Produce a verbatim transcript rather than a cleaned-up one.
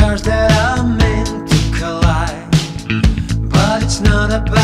stars that are meant to collide. But it's not about